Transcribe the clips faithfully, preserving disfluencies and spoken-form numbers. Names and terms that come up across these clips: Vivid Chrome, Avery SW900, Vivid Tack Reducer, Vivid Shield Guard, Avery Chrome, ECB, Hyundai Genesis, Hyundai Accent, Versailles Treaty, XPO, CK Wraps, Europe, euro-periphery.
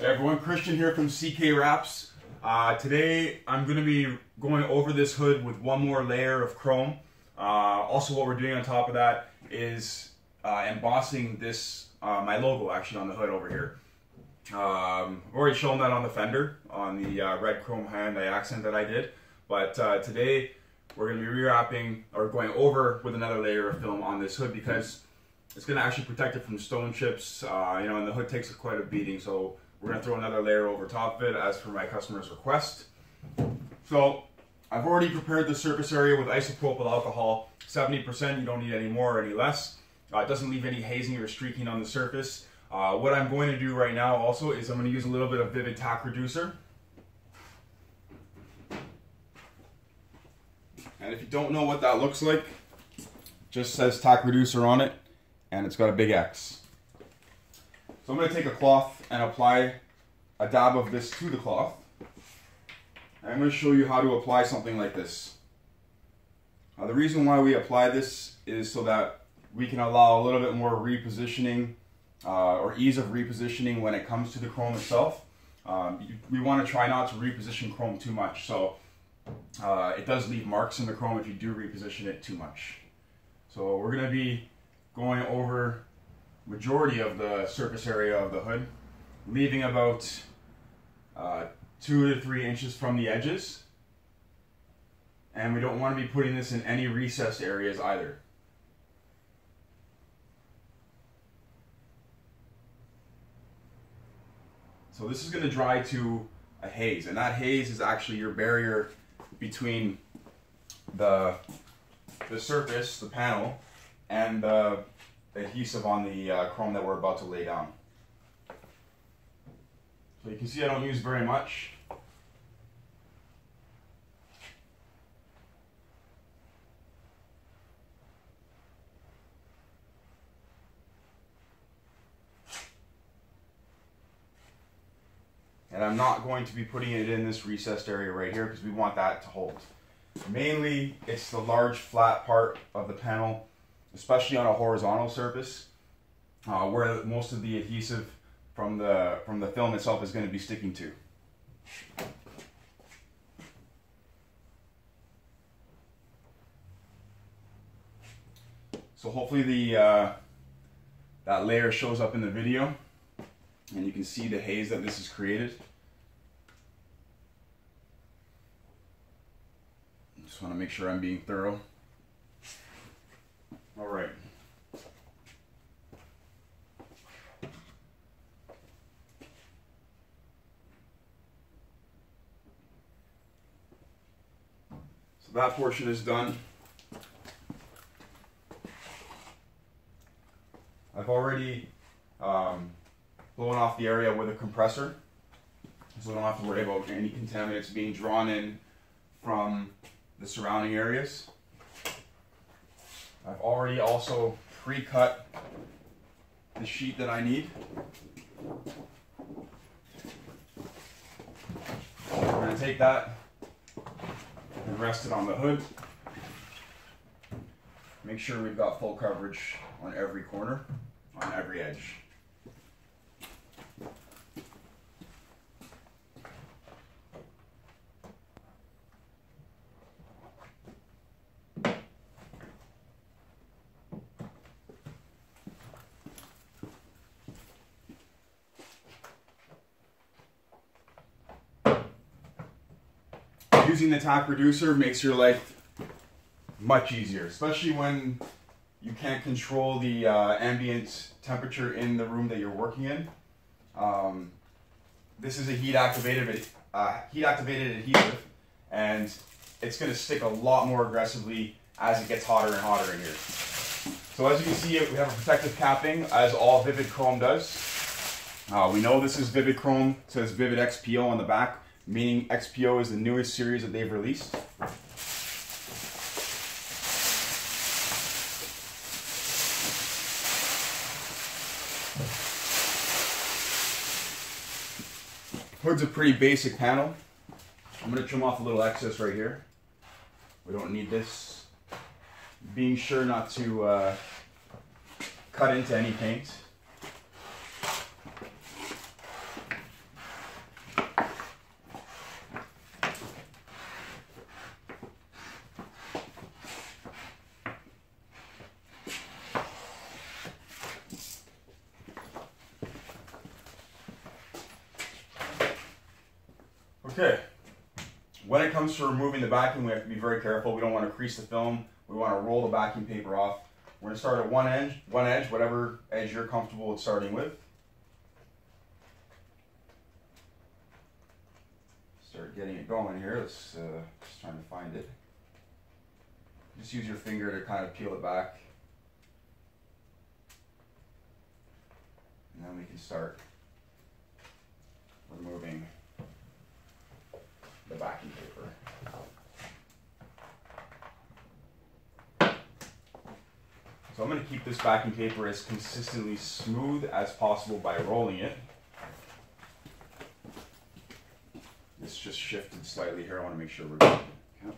Hey everyone, Christian here from C K Wraps. Uh, today I'm going to be going over this hood with one more layer of chrome. Uh, also what we're doing on top of that is uh, embossing this, uh, my logo actually on the hood over here. Um, I've already shown that on the fender, on the uh, red chrome Hyundai Accent that I did, but uh, today we're going to be rewrapping or going over with another layer of film on this hood because it's going to actually protect it from stone chips, uh, you know, and the hood takes quite a beating, so we're going to throw another layer over top of it as per my customer's request. So I've already prepared the surface area with isopropyl alcohol, seventy percent, you don't need any more or any less. Uh, it doesn't leave any hazing or streaking on the surface. Uh, what I'm going to do right now also is I'm going to use a little bit of Vivid Tack Reducer. And if you don't know what that looks like, it just says Tack Reducer on it. And it's got a big X. So I'm going to take a cloth and apply a dab of this to the cloth. And I'm going to show you how to apply something like this. Now, the reason why we apply this is so that we can allow a little bit more repositioning uh, or ease of repositioning when it comes to the chrome itself. Um, you, we want to try not to reposition chrome too much, so uh, it does leave marks in the chrome if you do reposition it too much. So we're going to be going over majority of the surface area of the hood, leaving about uh, two to three inches from the edges. And we don't want to be putting this in any recessed areas either. So this is going to dry to a haze, and that haze is actually your barrier between the, the surface, the panel, and uh, the adhesive on the uh, chrome that we're about to lay down. So you can see I don't use very much. And I'm not going to be putting it in this recessed area right here because we want that to hold. Mainly it's the large flat part of the panel, especially on a horizontal surface, uh, where most of the adhesive from the, from the film itself is going to be sticking to. So hopefully the, uh, that layer shows up in the video and you can see the haze that this has created. Just want to make sure I'm being thorough. All right. So that portion is done. I've already um, blown off the area with a compressor, so I don't have to worry about any contaminants being drawn in from the surrounding areas. I've already also pre-cut the sheet that I need. We're going to take that and rest it on the hood. Make sure we've got full coverage on every corner, on every edge. Using the Tack Reducer makes your life much easier, especially when you can't control the uh, ambient temperature in the room that you're working in. Um, this is a heat activated, uh, heat activated adhesive, and it's going to stick a lot more aggressively as it gets hotter and hotter in here. So as you can see, we have a protective capping, as all Vivid Chrome does. Uh, we know this is Vivid Chrome. It says Vivid X P O on the back, meaning X P O is the newest series that they've released. Hood's a pretty basic panel. I'm going to trim off a little excess right here. We don't need this. Being sure not to uh, cut into any paint. Okay, when it comes to removing the backing, we have to be very careful. We don't want to crease the film. We want to roll the backing paper off. We're going to start at one edge, one edge, whatever edge you're comfortable with starting with. Start getting it going here. Let's uh, just trying to find it. Just use your finger to kind of peel it back. And then we can start removing the backing paper. So I'm going to keep this backing paper as consistently smooth as possible by rolling it. This just shifted slightly here. I want to make sure we're good. Yep.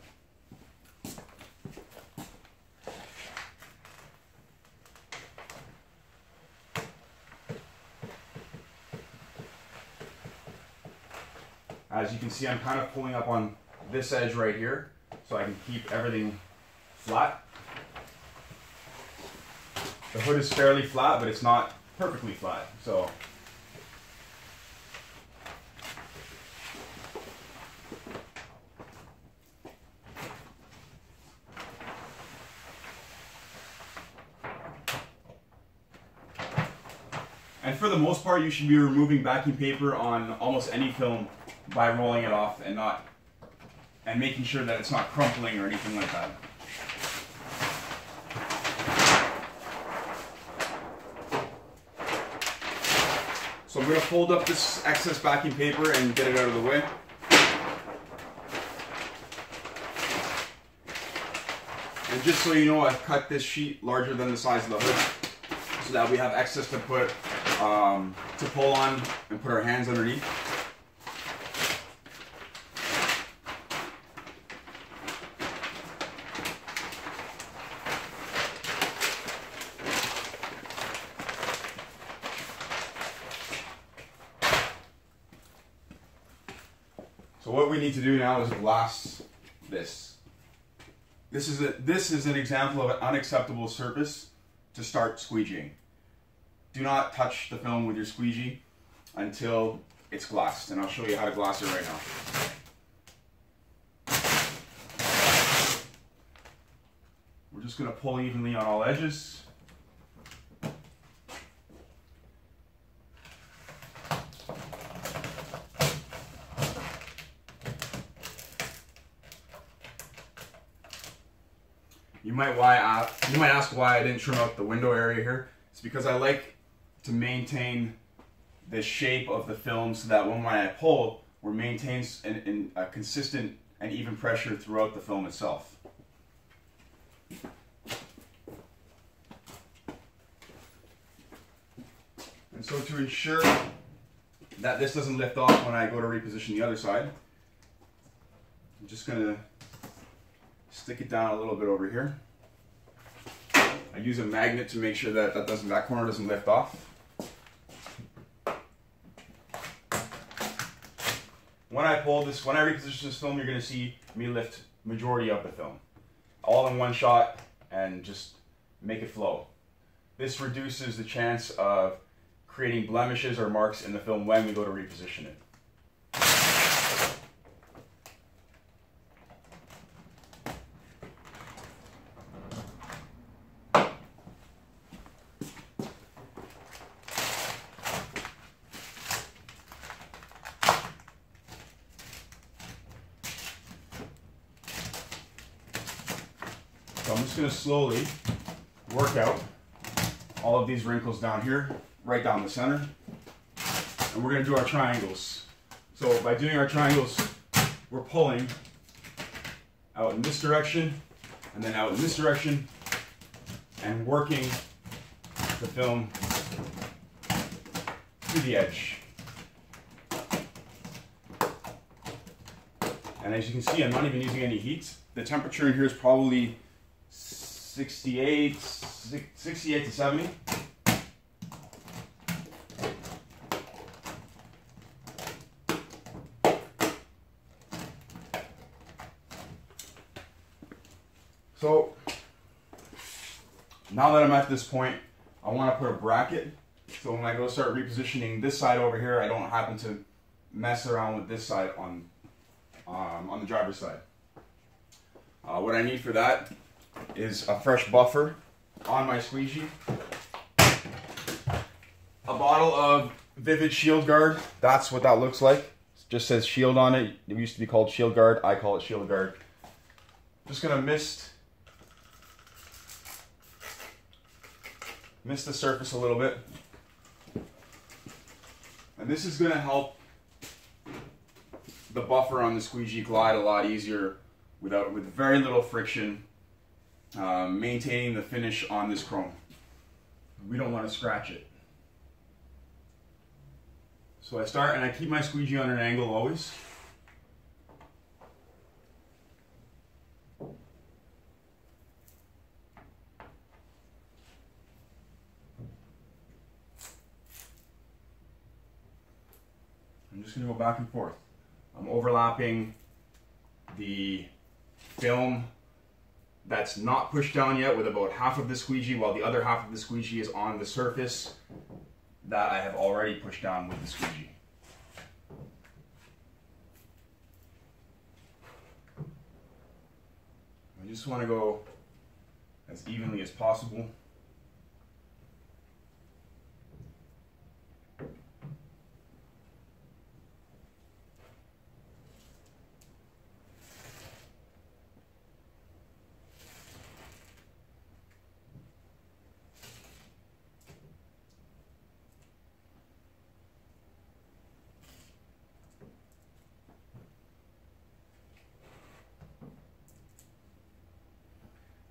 As you can see, I'm kind of pulling up on this edge right here so I can keep everything flat. The hood is fairly flat, but it's not perfectly flat, so. And for the most part, you should be removing backing paper on almost any film by rolling it off and not and making sure that it's not crumpling or anything like that. So I'm going to fold up this excess backing paper and get it out of the way. And just so you know, I've cut this sheet larger than the size of the hood so that we have excess to put um, to pull on and put our hands underneath. So what we need to do now is blast this. This is, a, this is an example of an unacceptable surface to start squeegeeing. Do not touch the film with your squeegee until it's glassed, and I'll show you how to glass it right now. We're just going to pull evenly on all edges. You might, why I, you might ask why I didn't trim out the window area here. It's because I like to maintain the shape of the film so that when, when I pull, we're maintains an, an, a consistent and even pressure throughout the film itself. And so to ensure that this doesn't lift off when I go to reposition the other side, I'm just going to stick it down a little bit over here. I use a magnet to make sure that that, doesn't, that corner doesn't lift off. When I pull this, when I reposition this film, you're going to see me lift majority of the film, all in one shot, and just make it flow. This reduces the chance of creating blemishes or marks in the film when we go to reposition it. So I'm just going to slowly work out all of these wrinkles down here, right down the center. And we're going to do our triangles. So by doing our triangles, we're pulling out in this direction, and then out in this direction, and working the film to the edge. And as you can see, I'm not even using any heat. The temperature in here is probably sixty-eight to seventy. So now that I'm at this point, I want to put a bracket so when I go start repositioning this side over here, I don't happen to mess around with this side on um, on the driver's side. Uh, what I need for that is a fresh buffer on my squeegee, a bottle of Vivid Shield Guard. That's what that looks like. It just says Shield on it. It used to be called Shield Guard. I call it Shield Guard. Just gonna mist, mist the surface a little bit. And this is gonna help the buffer on the squeegee glide a lot easier without, with very little friction, uh, maintaining the finish on this chrome. We don't wanna scratch it. So I start, and I keep my squeegee on an angle always. I'm just going to go back and forth. I'm overlapping the film that's not pushed down yet with about half of the squeegee, while the other half of the squeegee is on the surface that I have already pushed down with the squeegee. I just want to go as evenly as possible.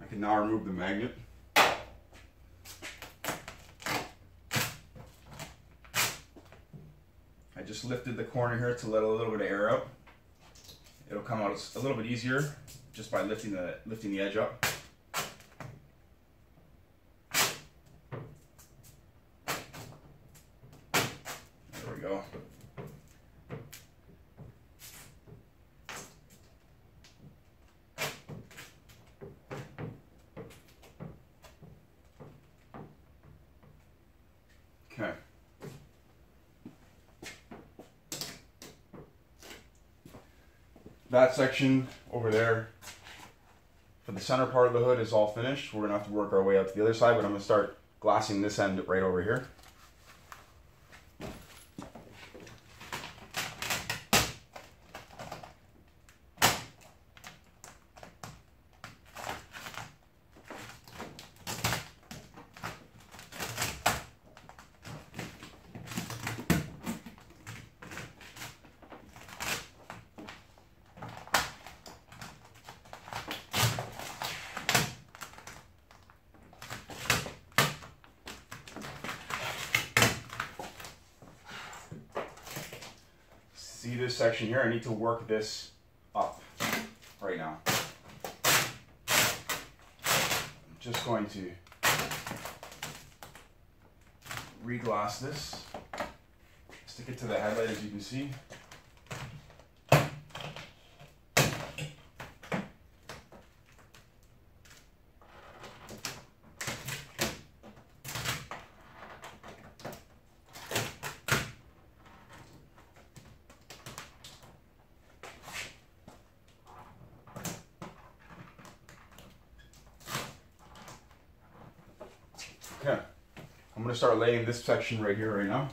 I can now remove the magnet. I just lifted the corner here to let a little bit of air out. It'll come out a little bit easier just by lifting the lifting the edge up. There we go. Okay. That section over there for the center part of the hood is all finished. We're gonna have to work our way up to the other side, but I'm gonna start glassing this end right over here. See this section here? I need to work this up right now. I'm just going to re-glass this, stick it to the headlight as you can see. Okay, I'm going to start laying this section right here right now.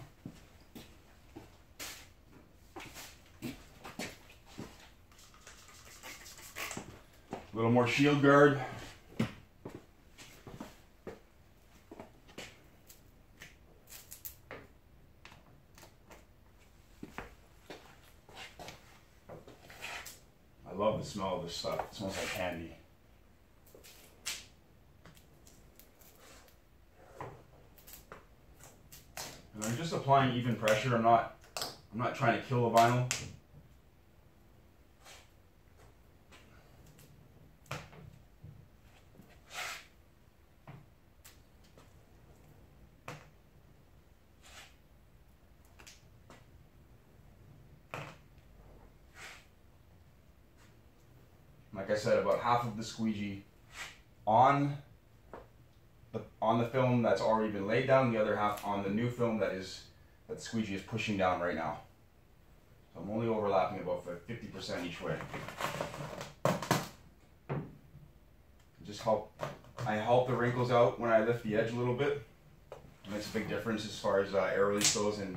A little more Shield Guard. I love the smell of this stuff. It smells like candy. I'm just applying even pressure. I'm not I'm not trying to kill the vinyl. Like I said, about half of the squeegee on The, on the film that's already been laid down, the other half on the new film that is that the squeegee is pushing down right now. So I'm only overlapping about fifty percent each way. Just help, I help the wrinkles out when I lift the edge a little bit. It makes a big difference as far as uh, air release goes and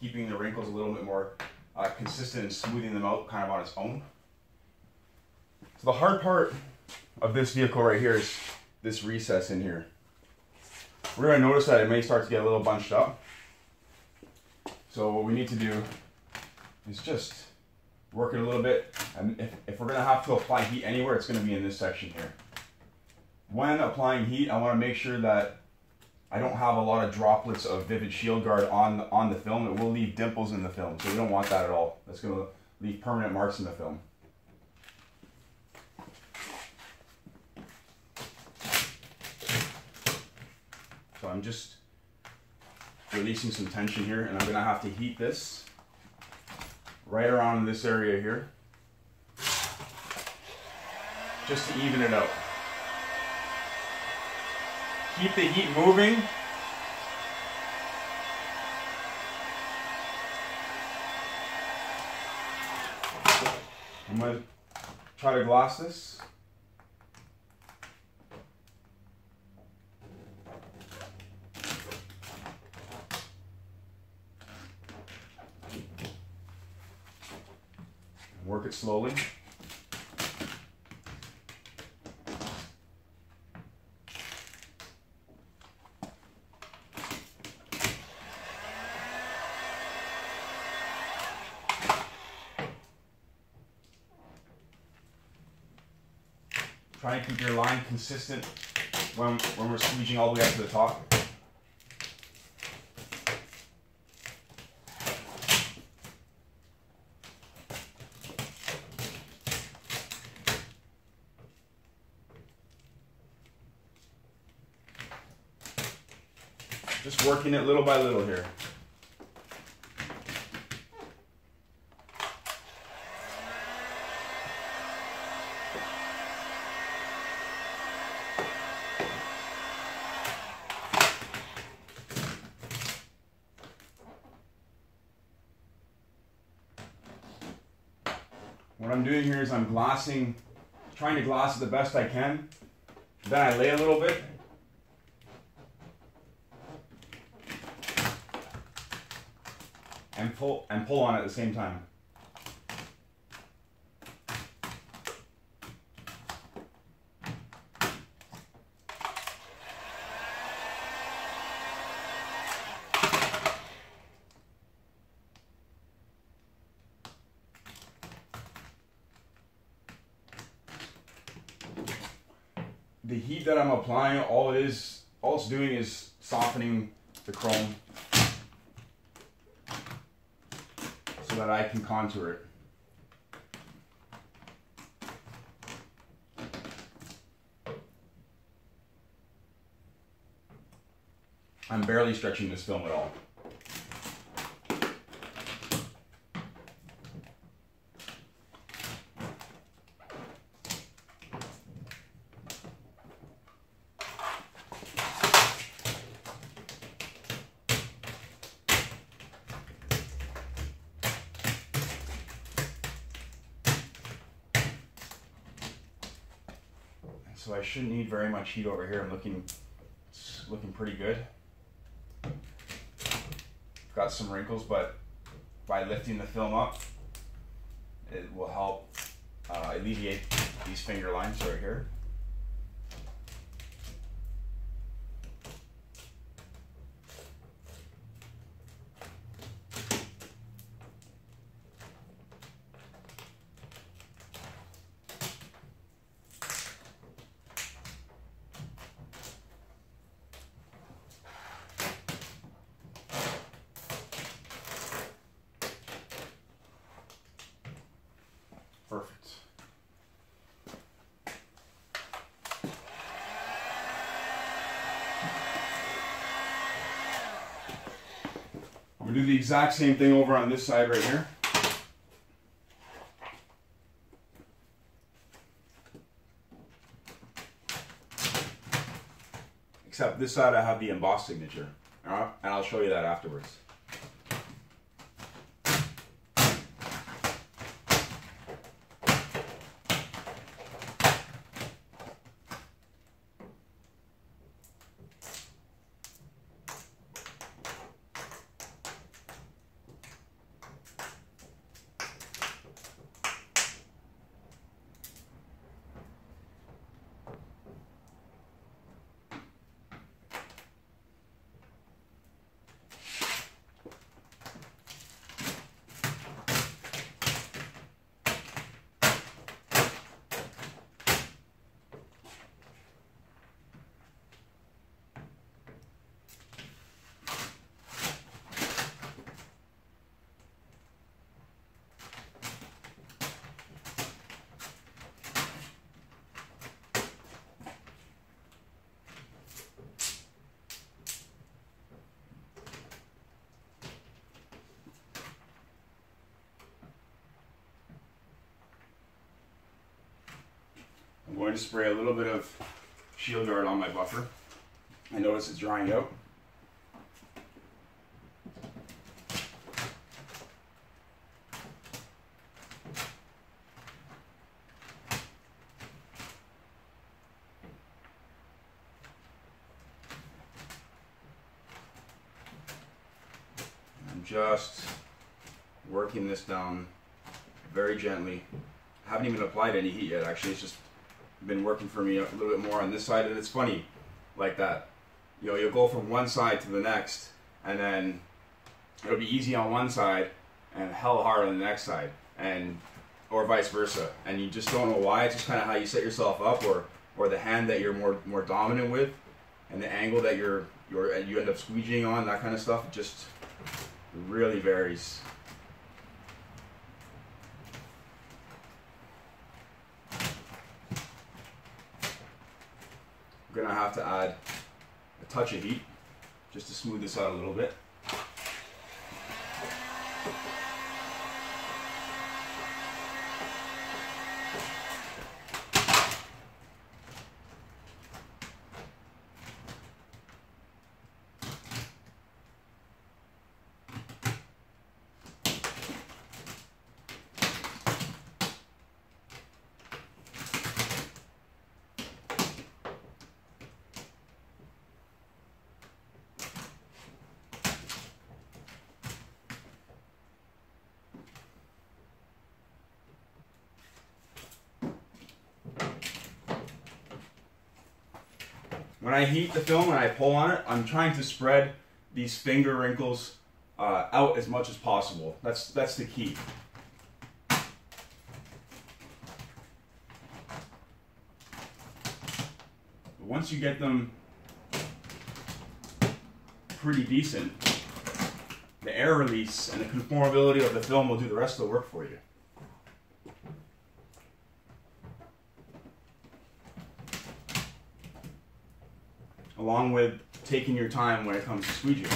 keeping the wrinkles a little bit more uh, consistent and smoothing them out kind of on its own. So the hard part of this vehicle right here is this recess in here. We're going to notice that it may start to get a little bunched up. So what we need to do is just work it a little bit. And if, if we're going to have to apply heat anywhere, it's going to be in this section here. When applying heat, I want to make sure that I don't have a lot of droplets of Vivid Shield Guard on the, on the film. It will leave dimples in the film, so we don't want that at all. That's going to leave permanent marks in the film. So I'm just releasing some tension here, and I'm going to have to heat this right around this area here just to even it out. Keep the heat moving. I'm going to try to gloss this. Work it slowly. Try and keep your line consistent when, when we're squeezing all the way up to the top. Just working it little by little here. What I'm doing here is I'm glossing, trying to gloss it the best I can. Then I lay a little bit. And pull, and pull on it at the same time. The heat that I'm applying, all it is, all it's doing is softening the chrome so that I can contour it. I'm barely stretching this film at all. So I shouldn't need very much heat over here. I'm looking, it's looking pretty good. Got some wrinkles, but by lifting the film up, it will help uh, alleviate these finger lines right here. Perfect. I'm going to do the exact same thing over on this side right here. Except this side I have the embossed signature, and I'll show you that afterwards. going to spray a little bit of Shield Guard on my buffer. I notice it's drying out. I'm just working this down very gently. I haven't even applied any heat yet, actually. It's just been working for me a little bit more on this side, and it's funny like that. You know, you'll go from one side to the next, and then it'll be easy on one side and hell hard on the next side, and or vice versa. And you just don't know why. It's just kind of how you set yourself up, or or the hand that you're more more dominant with, and the angle that you're you're you end up squeegeeing on, that kind of stuff. It just really varies. We're gonna have to add a touch of heat just to smooth this out a little bit. When I heat the film and I pull on it, I'm trying to spread these finger wrinkles uh, out as much as possible. That's, that's the key. Once you get them pretty decent, the air release and the conformability of the film will do the rest of the work for you. Along with taking your time when it comes to squeegeeing.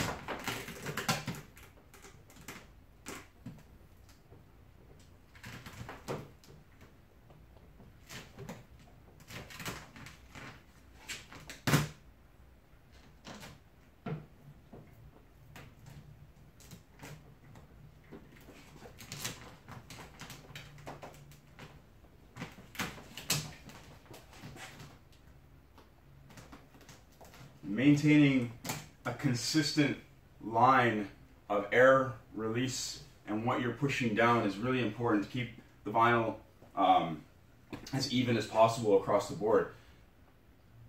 Maintaining a consistent line of air release and what you're pushing down is really important to keep the vinyl um, as even as possible across the board.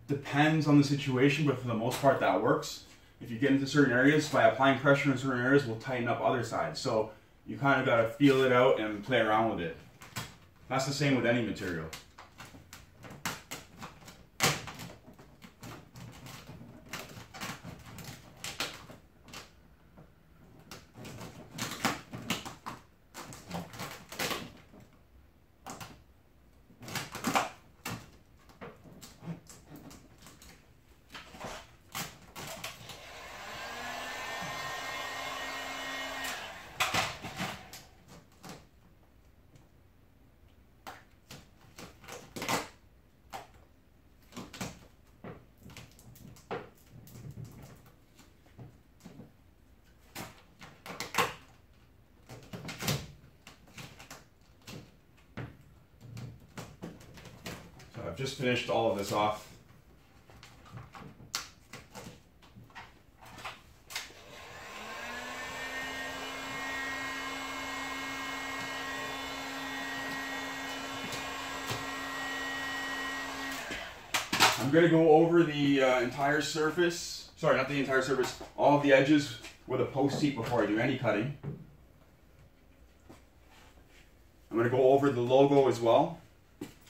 Depends on the situation, but for the most part that works. If you get into certain areas, by applying pressure in certain areas, we'll tighten up other sides. So you kind of got to feel it out and play around with it. That's the same with any material. I've just finished all of this off. I'm going to go over the uh, entire surface, sorry, not the entire surface, all of the edges with a post heat before I do any cutting. I'm going to go over the logo as well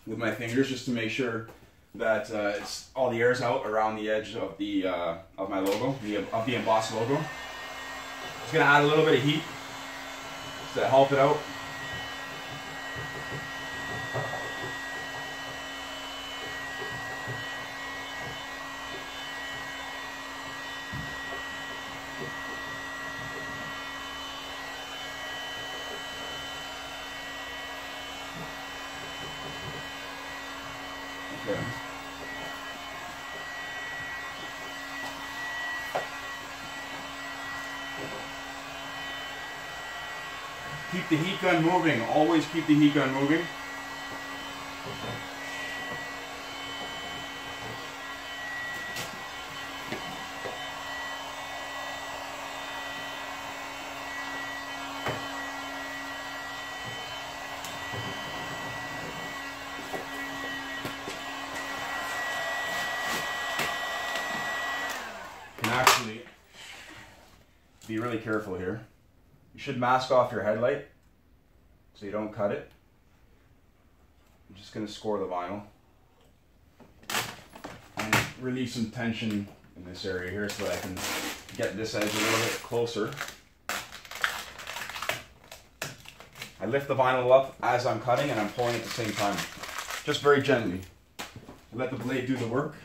with my fingers, just to make sure that uh, it's, all the air's out around the edge of the uh, of my logo, the, of the embossed logo. Just gonna add a little bit of heat to help it out. Yeah. Keep the heat gun moving. Always keep the heat gun moving. Can actually be really careful here. You should mask off your headlight so you don't cut it. I'm just going to score the vinyl and relieve some tension in this area here so that I can get this edge a little bit closer. I lift the vinyl up as I'm cutting and I'm pulling at the same time, just very gently. Let the blade do the work.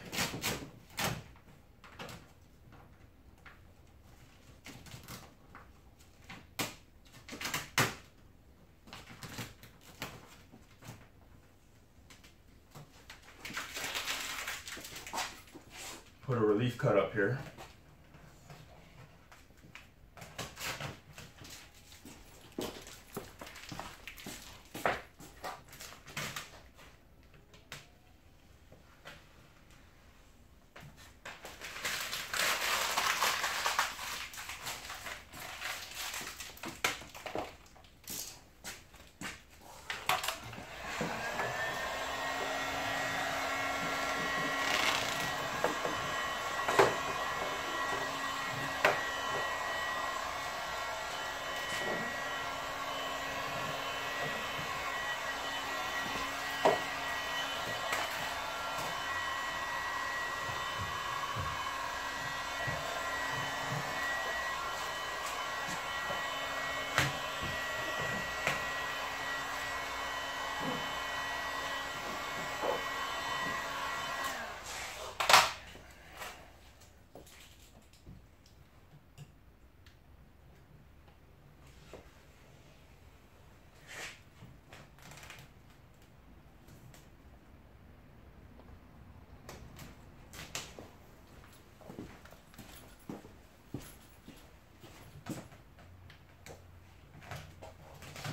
Put a relief cut up here.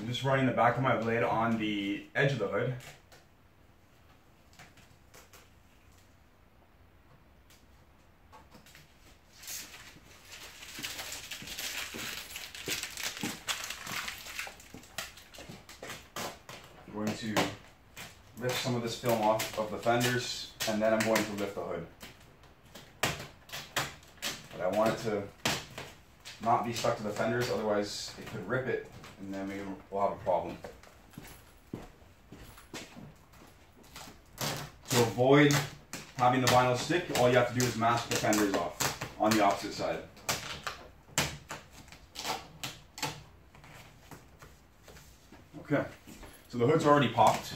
Just running the back of my blade on the edge of the hood. I'm going to lift some of this film off of the fenders and then I'm going to lift the hood. But I want it to not be stuck to the fenders, otherwise it could rip it. And then we'll have a problem. To avoid having the vinyl stick, all you have to do is mask the fenders off on the opposite side. Okay, so the hood's already popped.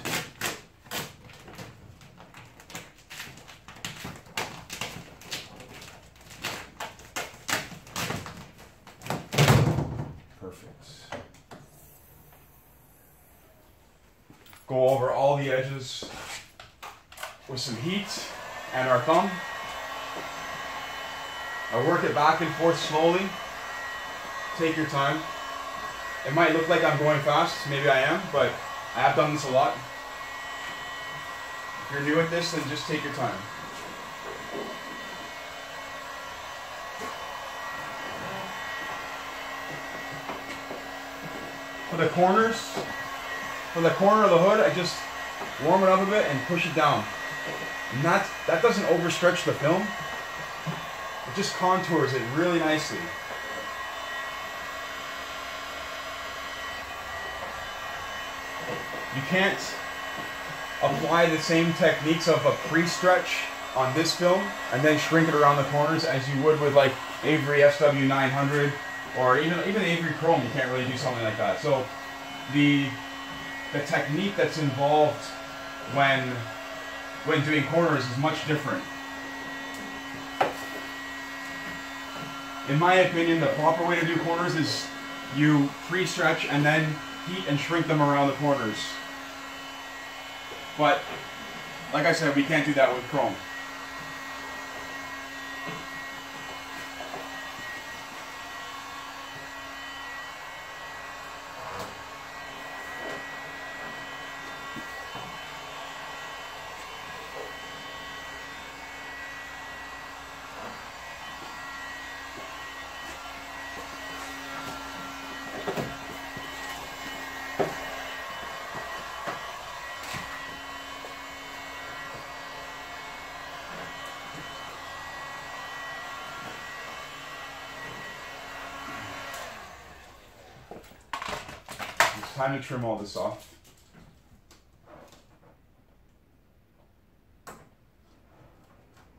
Go over all the edges with some heat and our thumb. I work it back and forth slowly. Take your time. It might look like I'm going fast, maybe I am, but I have done this a lot. If you're new at this, then just take your time. For the corners, for the corner of the hood, I just warm it up a bit and push it down. And that, that doesn't overstretch the film. It just contours it really nicely. You can't apply the same techniques of a pre-stretch on this film and then shrink it around the corners as you would with like Avery S W nine hundred or even, even Avery Chrome. You can't really do something like that. So the The technique that's involved when when doing corners is much different. In my opinion, the proper way to do corners is you pre-stretch and then heat and shrink them around the corners. But Like I said, we can't do that with Chrome. Time to trim all this off.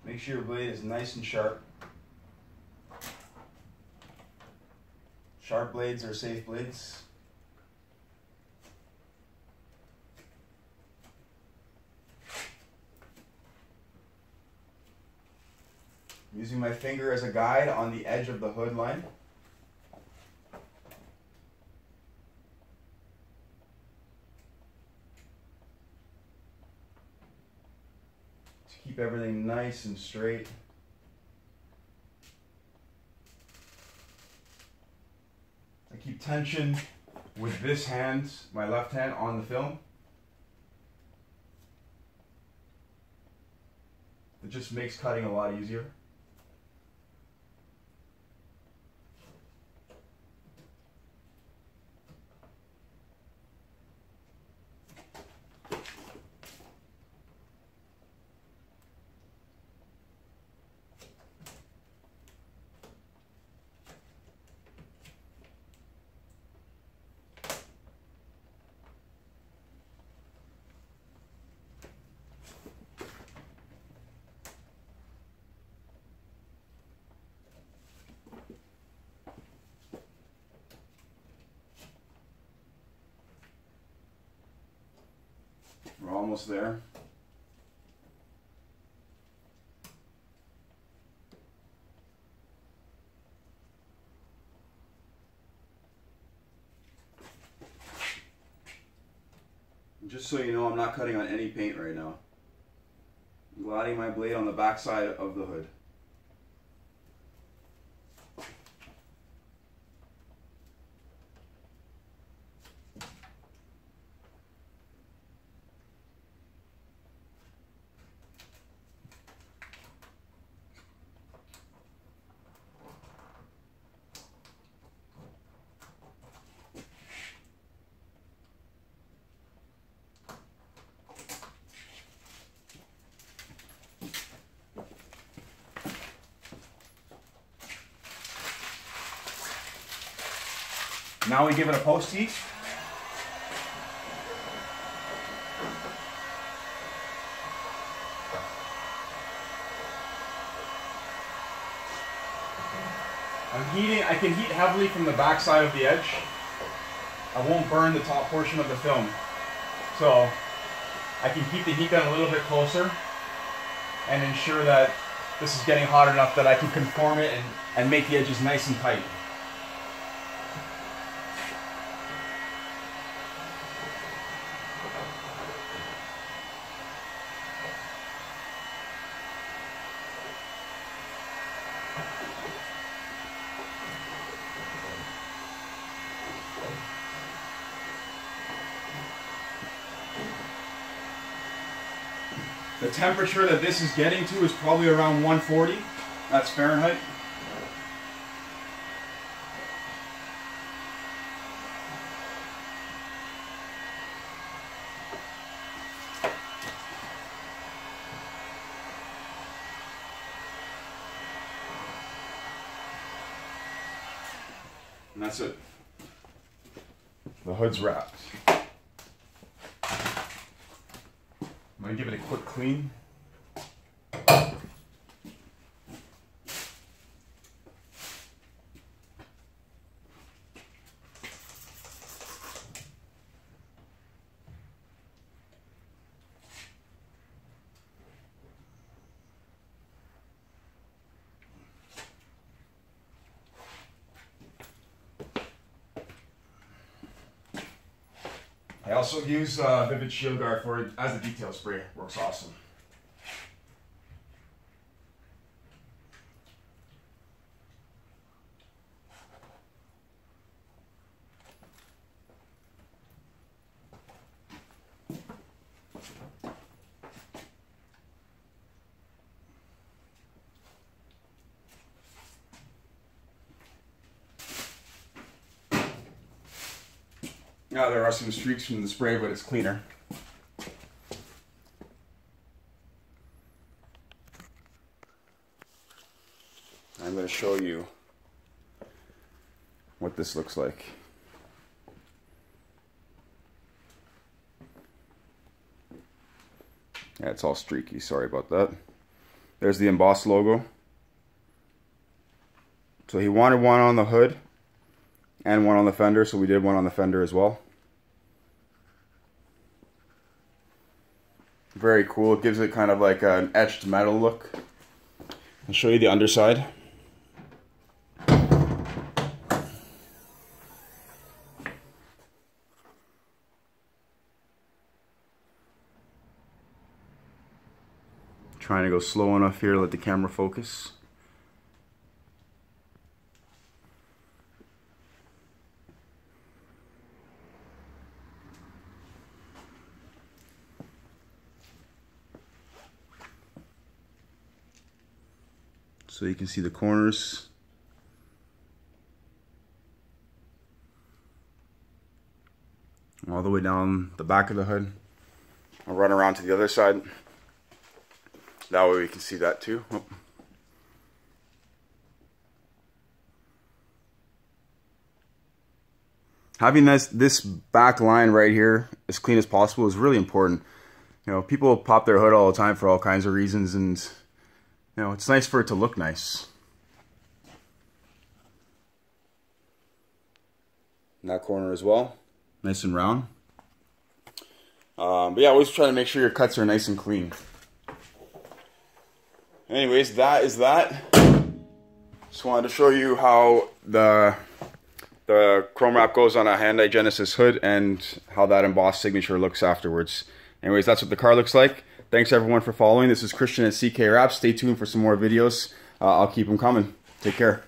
Make sure your blade is nice and sharp. Sharp blades are safe blades. I'm using my finger as a guide on the edge of the hood line. Keep everything nice and straight. I keep tension with this hand, my left hand, on the film. It just makes cutting a lot easier. We're almost there. Just so you know, I'm not cutting on any paint right now. I'm gliding my blade on the backside of the hood. Now we give it a post-heat. I'm heating, I can heat heavily from the back side of the edge. I won't burn the top portion of the film. So I can keep the heat gun a little bit closer and ensure that this is getting hot enough that I can conform it and, and make the edges nice and tight. The temperature that this is getting to is probably around one forty. That's Fahrenheit. And that's it. The hood's wrapped. I'm going to give it a quick clean. I also use uh, Vivid Shield Guard for it as a detail spray. Works awesome. Now there are some streaks from the spray, but it's cleaner. I'm going to show you what this looks like. Yeah, it's all streaky, sorry about that. There's the embossed logo. So he wanted one on the hood and one on the fender, so we did one on the fender as well. Very cool. It gives it kind of like an etched metal look. I'll show you the underside. Trying to go slow enough here to let the camera focus. So you can see the corners. All the way down the back of the hood. I'll run around to the other side. That way we can see that too. Oh. Having this, this back line right here as clean as possible is really important. You know, people pop their hood all the time for all kinds of reasons, and you know, it's nice for it to look nice. And that corner as well, nice and round. Um, but yeah, always try to make sure your cuts are nice and clean. Anyways, that is that. Just wanted to show you how the, the chrome wrap goes on a Hyundai Genesis hood and how that embossed signature looks afterwards. Anyways, that's what the car looks like. Thanks everyone for following. This is Christian at C K Wraps. Stay tuned for some more videos. Uh, I'll keep them coming. Take care.